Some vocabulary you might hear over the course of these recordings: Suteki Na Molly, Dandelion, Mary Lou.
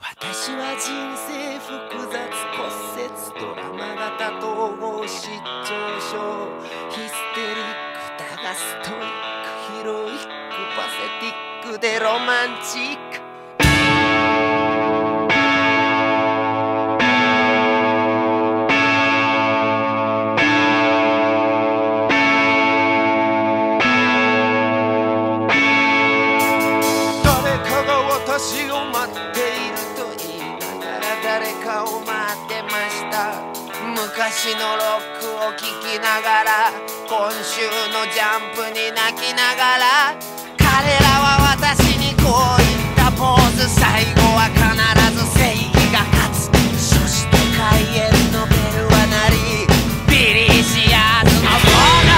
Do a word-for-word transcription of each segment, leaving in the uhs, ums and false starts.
私は人生複雑骨折ドラマ型統合失調症ヒステリックだがストイックヒロイックパセティックでロマンチック私を待っていると言いながら誰かを待ってました昔のロックを聴きながら今週のジャンプに泣きながら彼らは私にこう言ったポーズ最後は必ず正義が勝つそして開演のベルは鳴りビリーシアーズのボード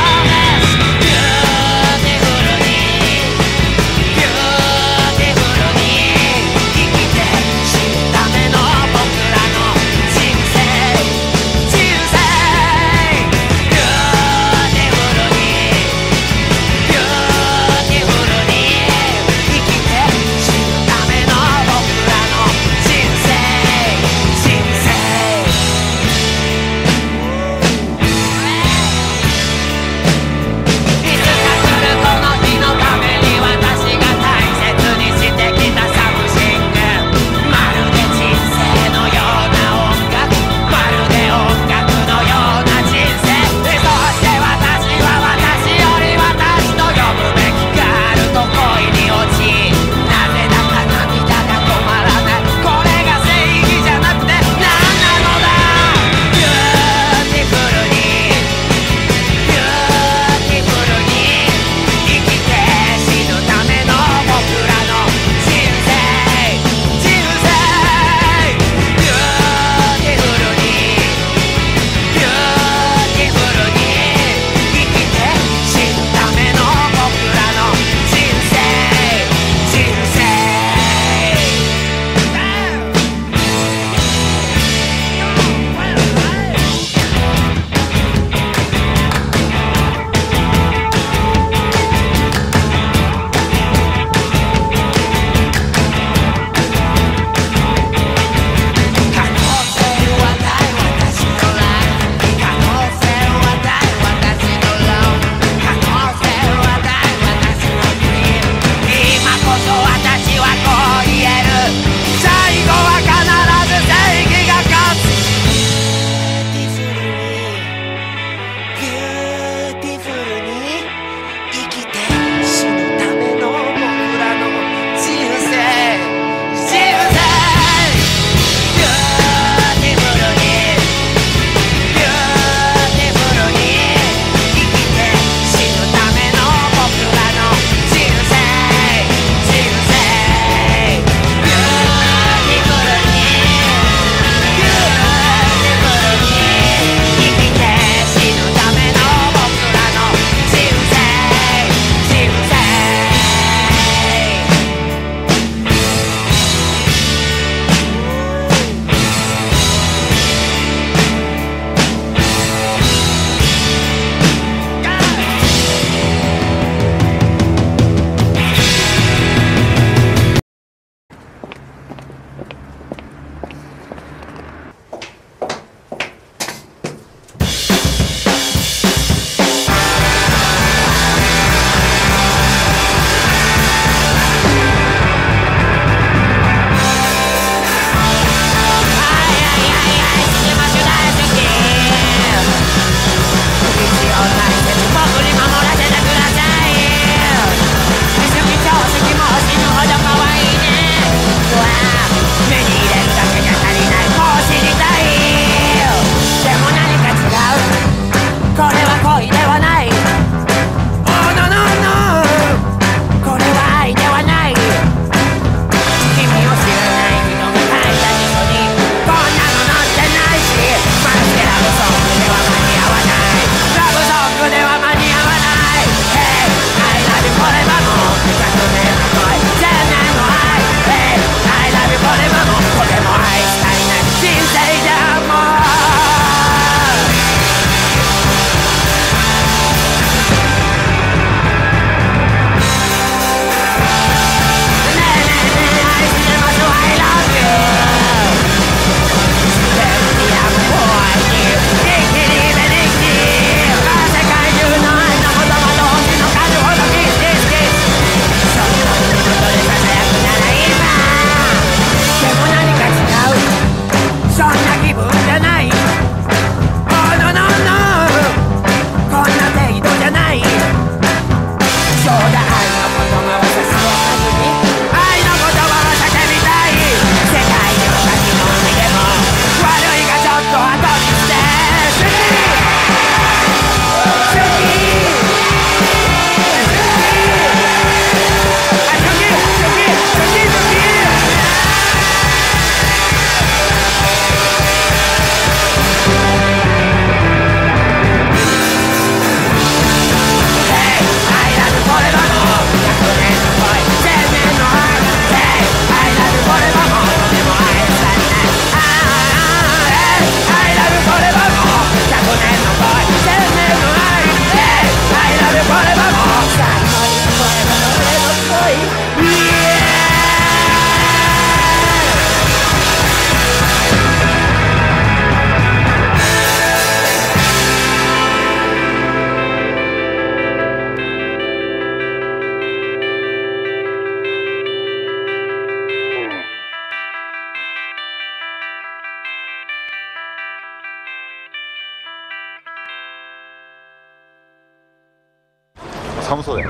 사무소에.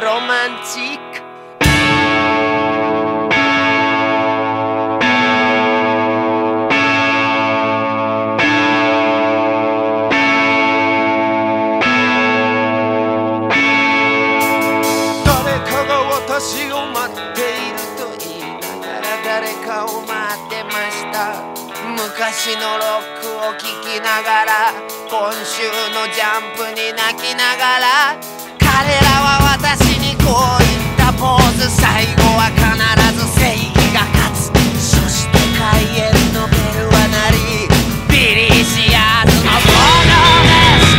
로맨틱昔のロックを聴きながら今週のジャンプに泣きながら彼らは私にこう言ったポーズ最後は必ず正義が勝つそして開演のベルは鳴りビリシアーズの炎です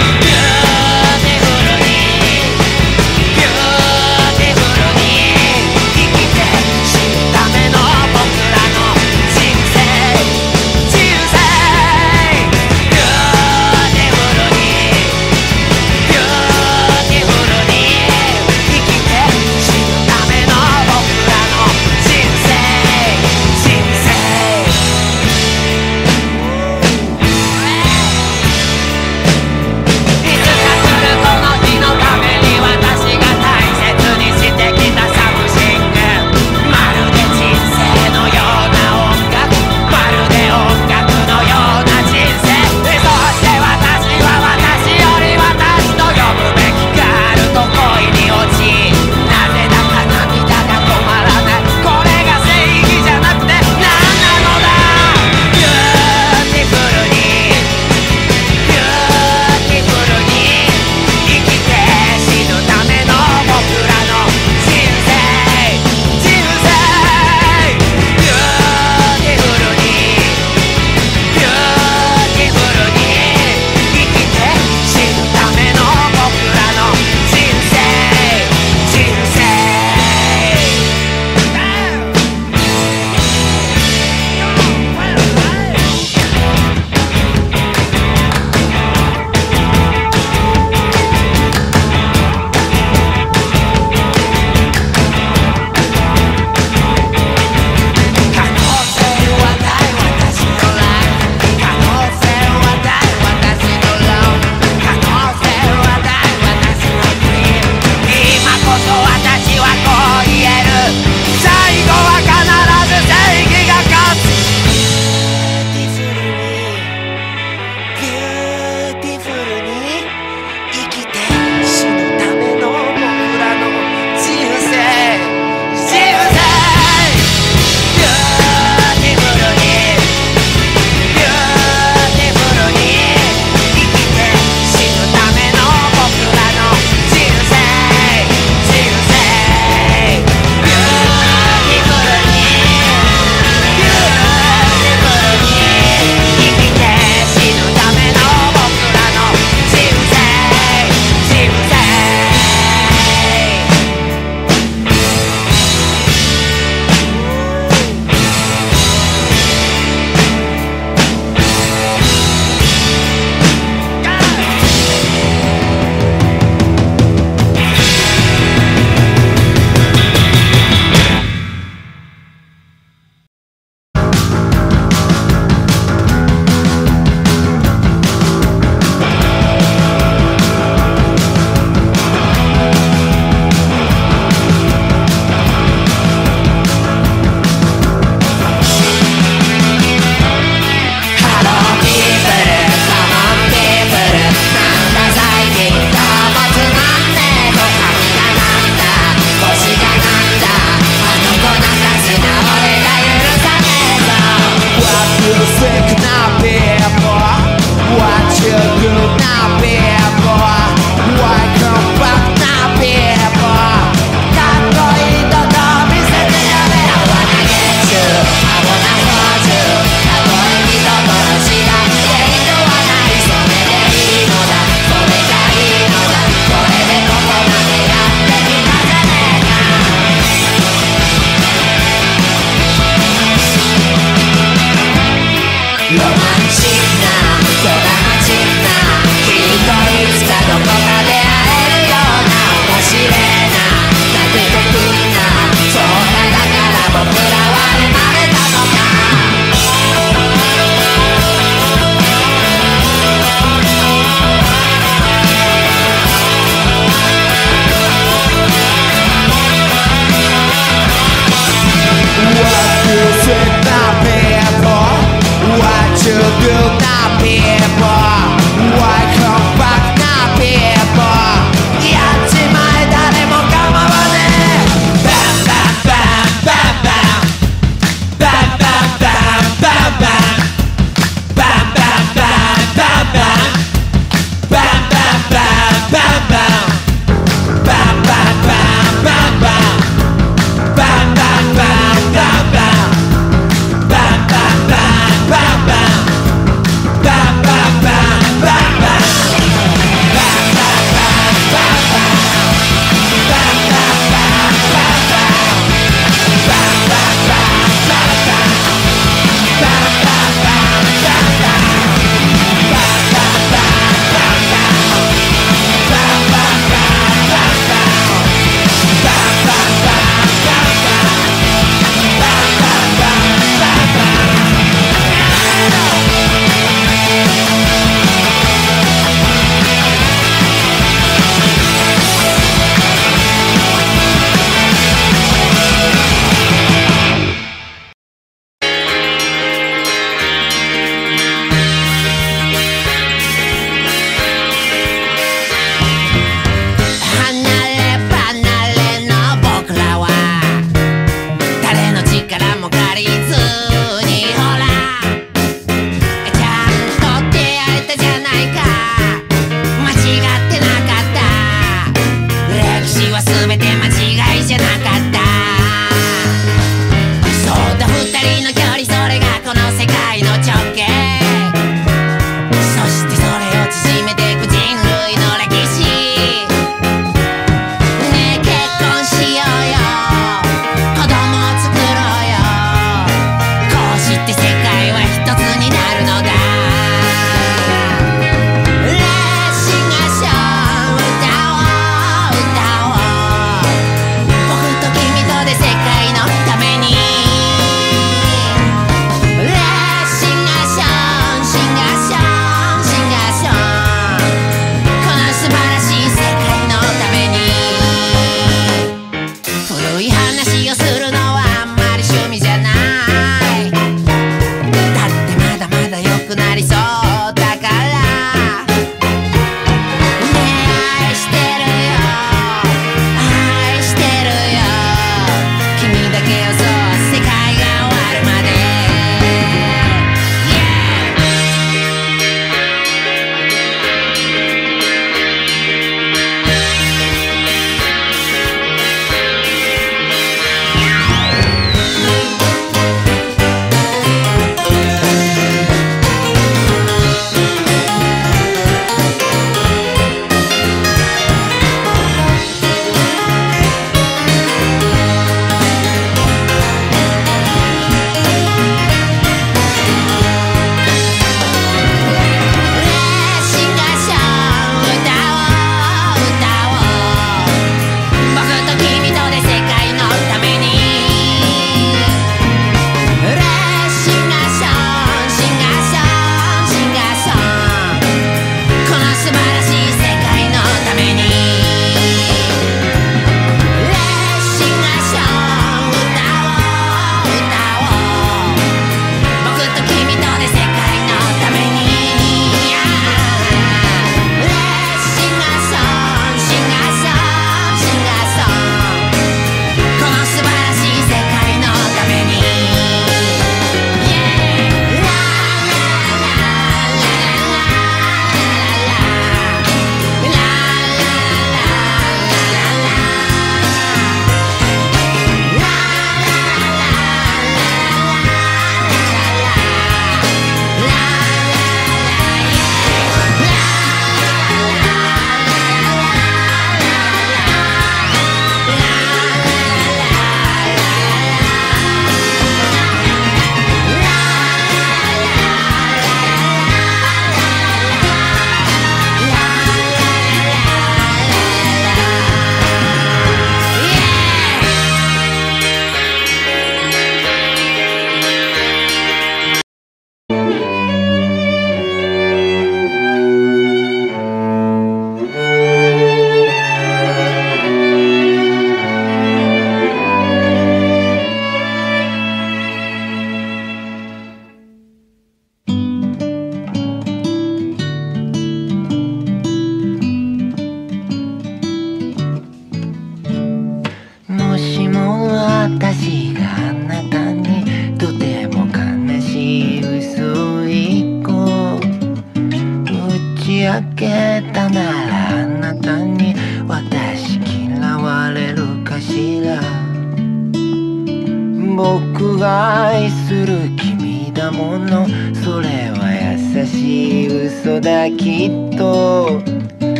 ほんのそれは優しい嘘だきっと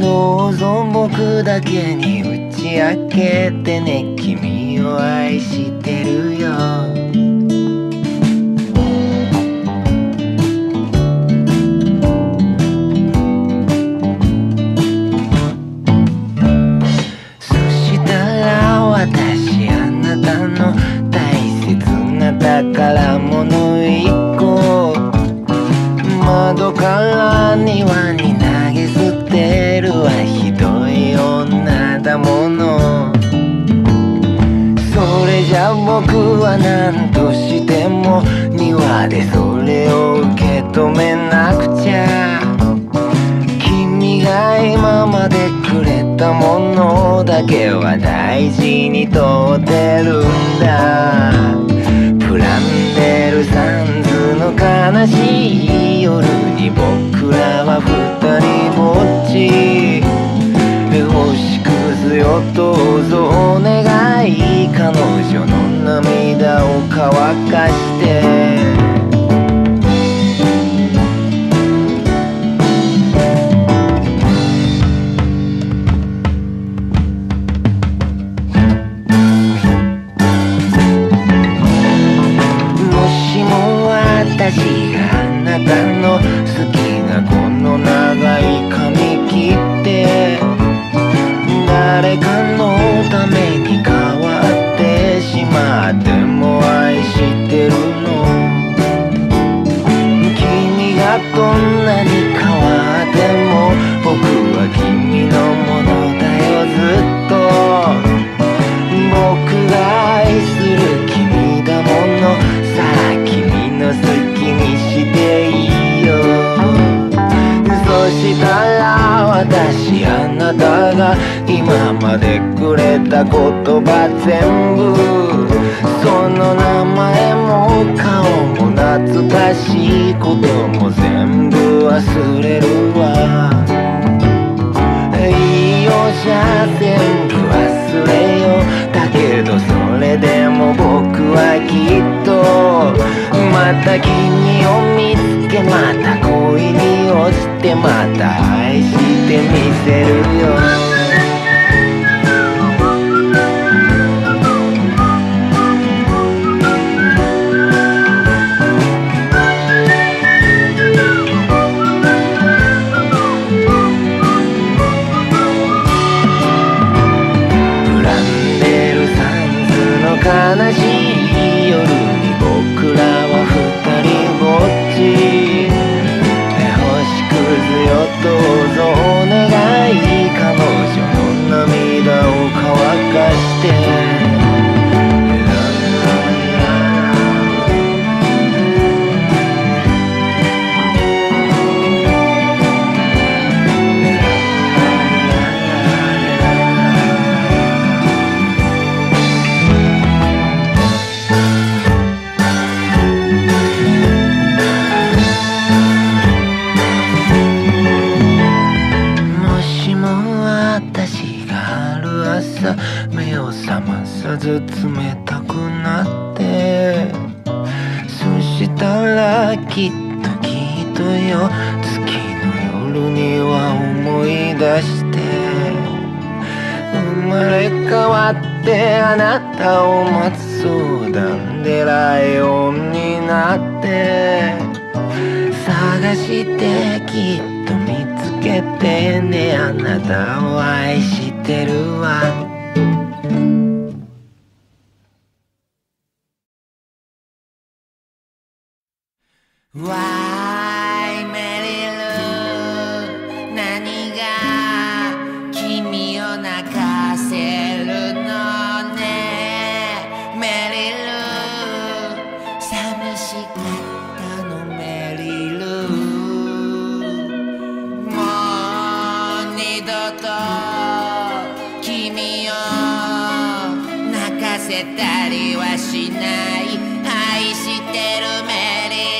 どうぞ僕だけに打ち明けてね君を愛してるよ宝物一個窓から庭に投げ捨てるはひどい女だものそれじゃ僕は何としても庭でそれを受け止めなくちゃ君が今までくれたものだけは大事に取ってるんだサンズの悲しい夜に僕らは二人ぼっち星屑よどうぞお願い彼女の涙を乾かして今までくれた言葉全部その名前も顔も懐かしいことも全部忘れるわいいよじゃあ全部忘れようだけどそれでも僕はきっとまた君を見つけまた恋に落ちてまた愛してみせるよ悲しい夜に僕らは二人ぼっち星屑よどうぞお願い彼女の涙を乾かして冷たくなってそしたらきっときっとよ月の夜には思い出して生まれ変わってあなたを待つそうダンデライオンになって探してきっと見つけてねあなたを愛してるわWhy, Mary Lou 何が君を泣かせるのね Mary Lou 寂しかったの Mary Lou もう二度と君を泣かせたりはしない愛してるメリー「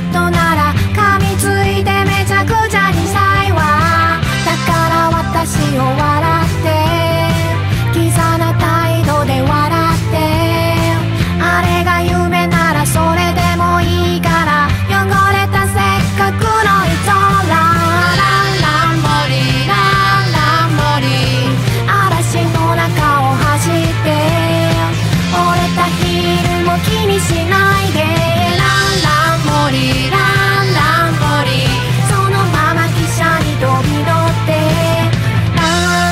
ことなら噛みついてめちゃくちゃにしたいわ。だから私を笑って、キザな態度で笑って、あれが夢ならそれでもいいから、汚れたせっかくのいつも気にしないで、ランランモリー、ランランモリー、そのまま汽車に飛び乗って、ラン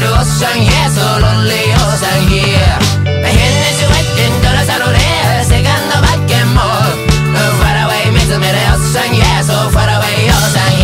Los Angeles, lonely Los Angeles. I hear the sweating dollars are rolling, second back and more. Far away, me to me Los Angeles, so far away Los Angeles.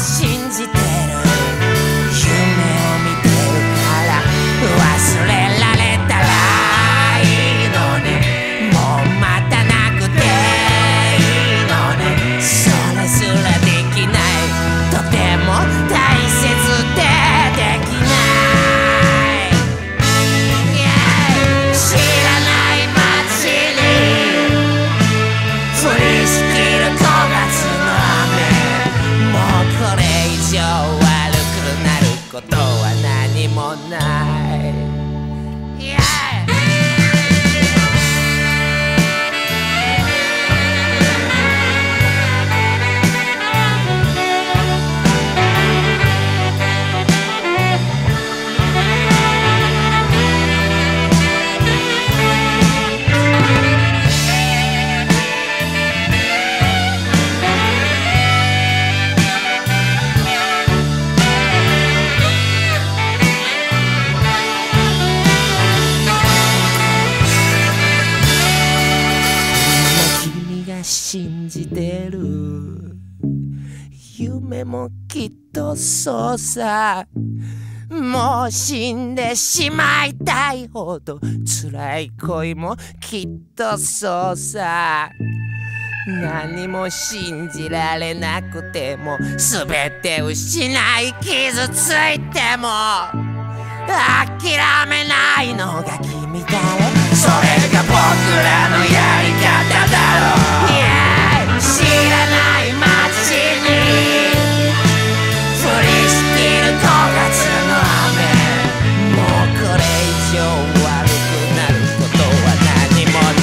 She 信じてる。夢もきっとそうさ。もう死んでしまいたいほど辛い恋もきっとそうさ。何も信じられなくても全て失い傷ついても諦めないのが君だろ。それが僕らのやり方だろ。知らない街に降りしきるくがつの雨、もうこれ以上悪くなることは何もない。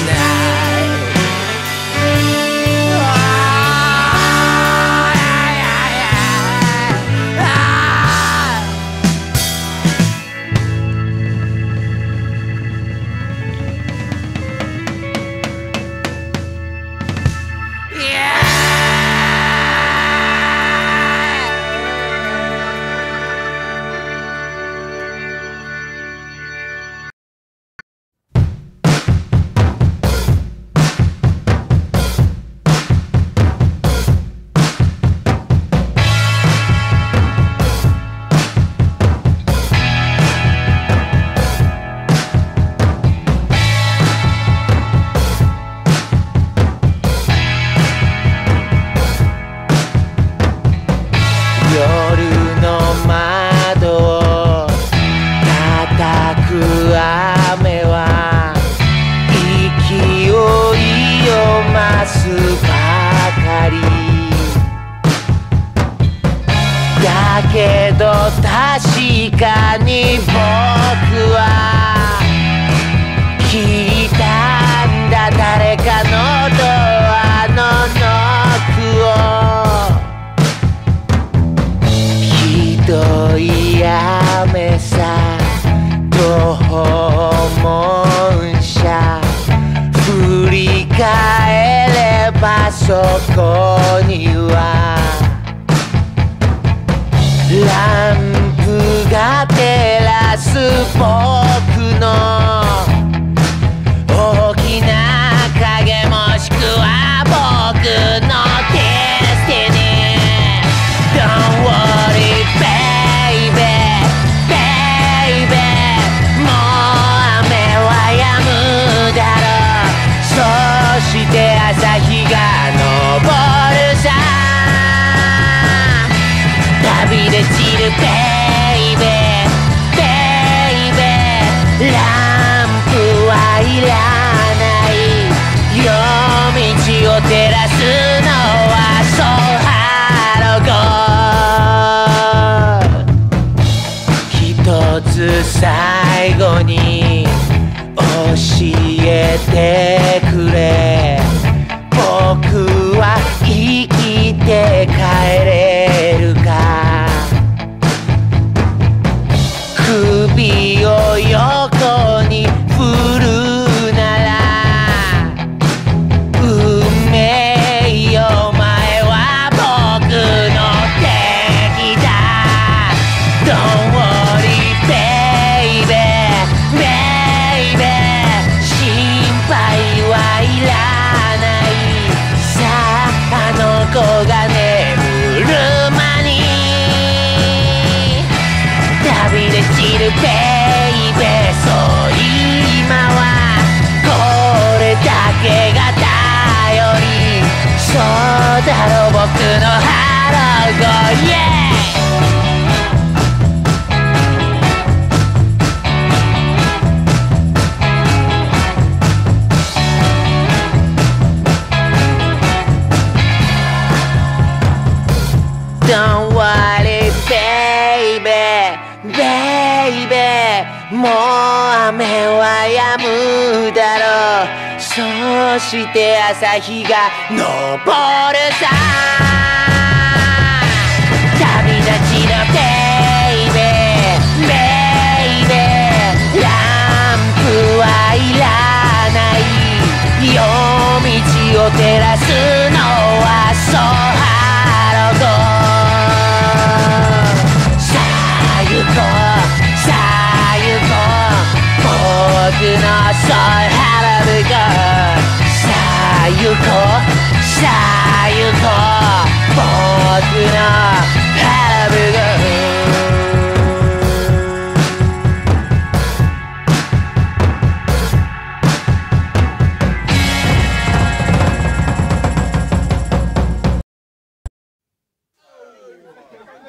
最後に教えてくれ。僕は生きて帰れるか。首を横に振るなら運命よ、お前は僕の敵だ。「あの子が眠る間に旅で散るベイベー」「そう今はこれだけが頼り」「そうだろう僕のハローゴイエイ」Don't worry, baby, baby もう雨はやむだろう。そして朝日が昇るさ。旅立ちのベイベーベイベー、ランプはいらない。夜道を照らすのはそうハローゴイさあ行こう、僕のソウルハローゴイエイ。さあ行こう、さあ行こう僕のハブゴLa la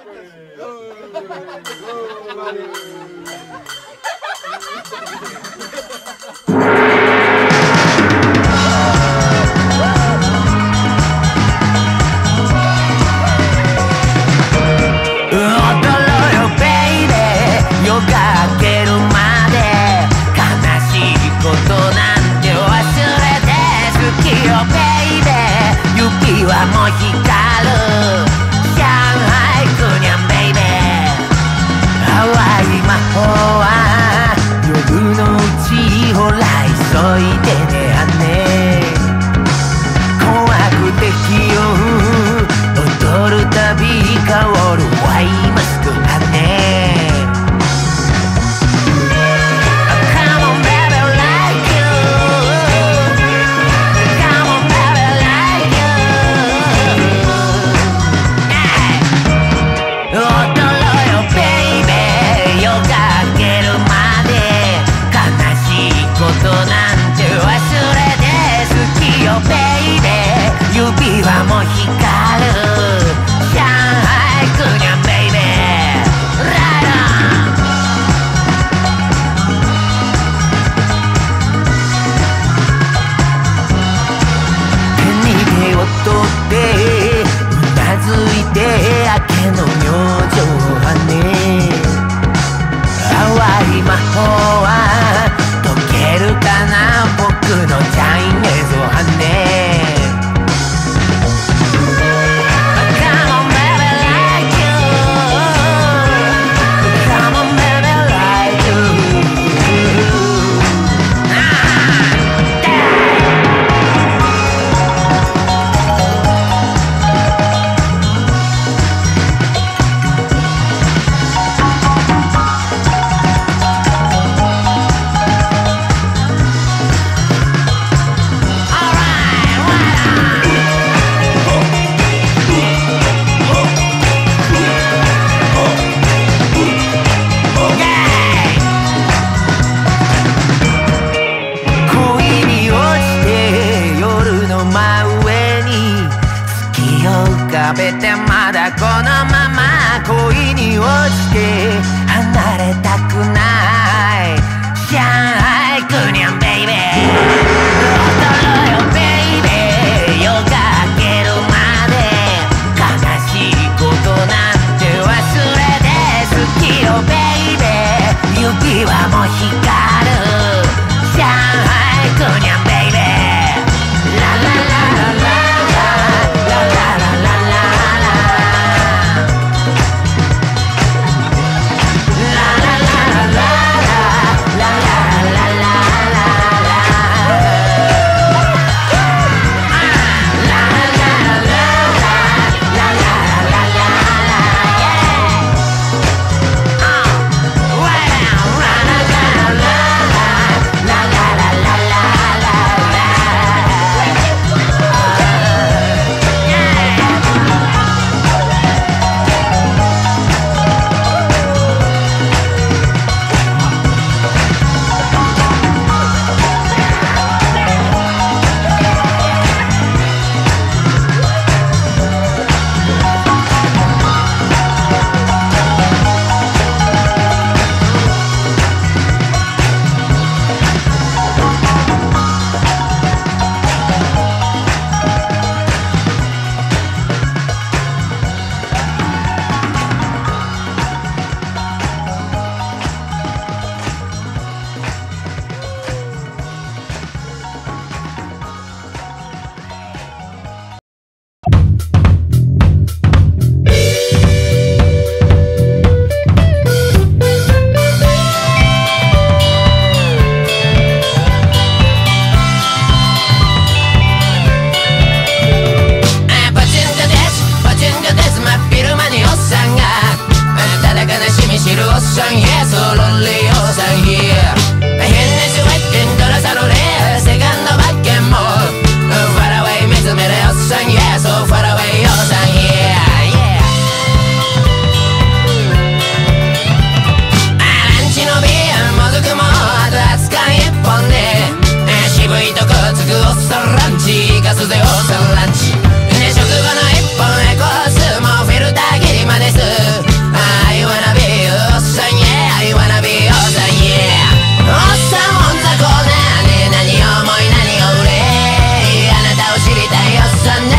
la la la ฉัน